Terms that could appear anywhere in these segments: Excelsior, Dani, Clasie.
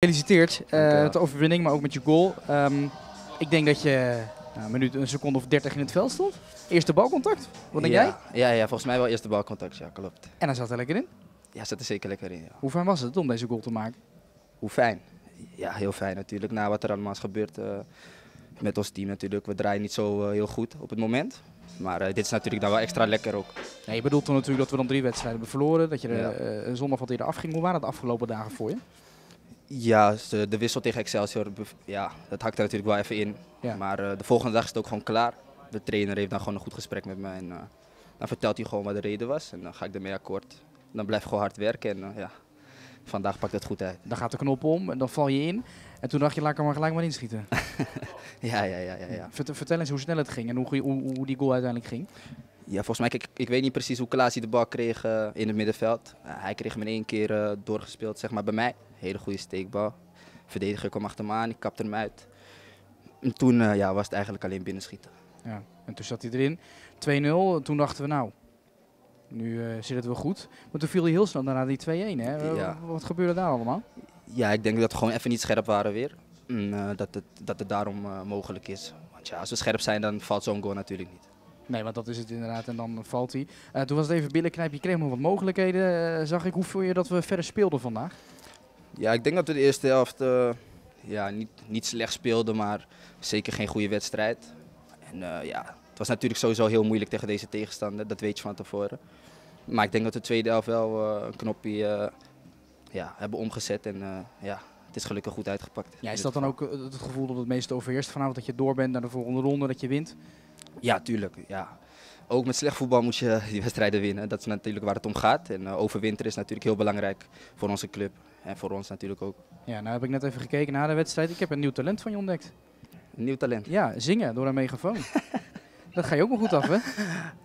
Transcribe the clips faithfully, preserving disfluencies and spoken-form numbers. Gefeliciteerd uh, met de overwinning, maar ook met je goal. Um, ik denk dat je nou, een minuut, een seconde of dertig in het veld stond. Eerste balcontact, wat denk ja. jij? Ja, ja, volgens mij wel eerste balcontact, ja, klopt. En hij zat er lekker in? Ja, zat er zeker lekker in, ja. Hoe fijn was het om deze goal te maken? Hoe fijn? Ja, heel fijn natuurlijk, na wat er allemaal is gebeurd uh, met ons team natuurlijk. We draaien niet zo uh, heel goed op het moment. Maar uh, dit is natuurlijk dan wel extra lekker ook. Ja, je bedoelt dan natuurlijk dat we dan drie wedstrijden hebben verloren, dat je er, ja. uh, zondag wat eerder afging. Hoe waren de afgelopen dagen voor je? Ja, de wissel tegen Excelsior, ja, dat hakt er natuurlijk wel even in. Ja. Maar uh, de volgende dag is het ook gewoon klaar. De trainer heeft dan gewoon een goed gesprek met mij en uh, dan vertelt hij gewoon wat de reden was. En dan ga ik ermee akkoord. Dan blijf ik gewoon hard werken en uh, ja, vandaag pakt het goed uit. Dan gaat de knop om en dan val je in. En toen dacht je, laat ik er maar gelijk maar inschieten. ja, ja, ja, ja, ja. Vertel eens hoe snel het ging en hoe, hoe, hoe die goal uiteindelijk ging. Ja, volgens mij, ik, ik weet niet precies hoe Clasie de bal kreeg uh, in het middenveld. Uh, hij kreeg hem in één keer uh, doorgespeeld, zeg maar, bij mij. Hele goede steekbal. Verdediger kwam achter me aan, ik kapte hem uit. En toen uh, ja, was het eigenlijk alleen binnenschieten. Ja, en toen zat hij erin. twee nul, toen dachten we nou, nu uh, zit het wel goed. Maar toen viel hij heel snel daarna die twee een. Hè? Ja. Wat gebeurde daar allemaal? Ja, ik denk dat we gewoon even niet scherp waren weer. En, uh, dat, het, dat het daarom uh, mogelijk is. Want ja, als we scherp zijn, dan valt zo'n goal natuurlijk niet. Nee, want dat is het inderdaad en dan valt hij. Uh, toen was het even billenknijp, je kreeg nog wat mogelijkheden, uh, zag ik. Hoe voel je dat we verder speelden vandaag? Ja, ik denk dat we de eerste helft uh, ja, niet, niet slecht speelden, maar zeker geen goede wedstrijd. En uh, ja, het was natuurlijk sowieso heel moeilijk tegen deze tegenstander, dat weet je van tevoren. Maar ik denk dat we de tweede helft wel uh, een knopje uh, ja, hebben omgezet en uh, ja, het is gelukkig goed uitgepakt. Ja, is dat dan ook het gevoel dat het meeste overheerst vanavond, dat je door bent naar de volgende ronde, dat je wint? Ja, tuurlijk. Ja. Ook met slecht voetbal moet je die wedstrijden winnen. Dat is natuurlijk waar het om gaat. En uh, overwinteren is natuurlijk heel belangrijk voor onze club. En voor ons natuurlijk ook. Ja, nou heb ik net even gekeken naar de wedstrijd. Ik heb een nieuw talent van je ontdekt. Een nieuw talent? Ja, zingen door een megafoon. Dat ga je ook wel goed af, hè?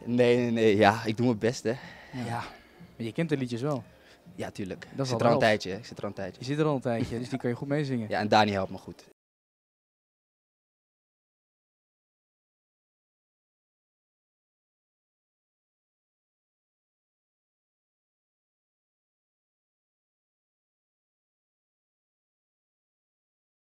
Nee, nee, nee. Ja, ik doe mijn best, hè. Ja. Ja. Maar je kent de liedjes wel. Ja, tuurlijk. Dat ik, zit er al een tijdje, ik zit er al een tijdje. Je zit er al een tijdje, dus die kan je goed meezingen. Ja, en Dani helpt me goed.